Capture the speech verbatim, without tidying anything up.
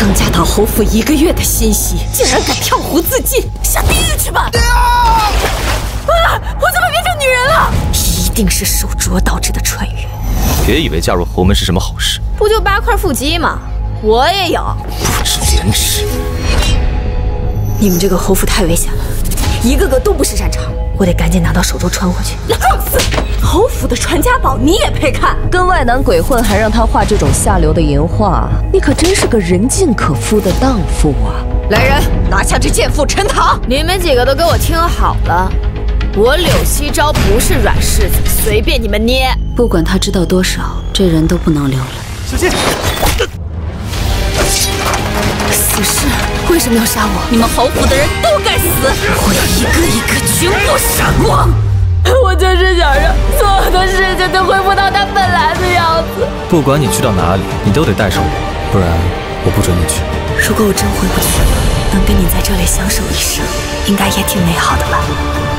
刚加到侯府一个月的信息，竟然敢跳湖自尽，下地狱去吧！啊！啊！我怎么变成女人了？一定是手镯导致的穿越。别以为嫁入侯门是什么好事，不就八块腹肌吗？我也有。不知廉耻！你们这个侯府太危险了，一个个都不是战场。 我得赶紧拿到手镯穿回去。放肆！侯府的传家宝你也配看？跟外男鬼混，还让他画这种下流的淫画，你可真是个人尽可夫的荡妇啊！来人，拿下这贱妇陈塘！你们几个都给我听好了，我柳熙昭不是软柿子，随便你们捏。不管他知道多少，这人都不能留了。小心！死士为什么要杀我？你们侯府的人都该死！我要一个一个。 全部闪光！我就是想让所有的事情都恢复到它本来的样子。不管你去到哪里，你都得带上我，不然我不准你去。如果我真回不去了，能跟你在这里相守一生，应该也挺美好的吧。